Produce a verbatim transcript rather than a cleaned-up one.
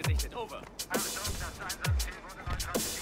abgesichtet. Over. Achtung, das Einsatzziel wurde neutralisiert.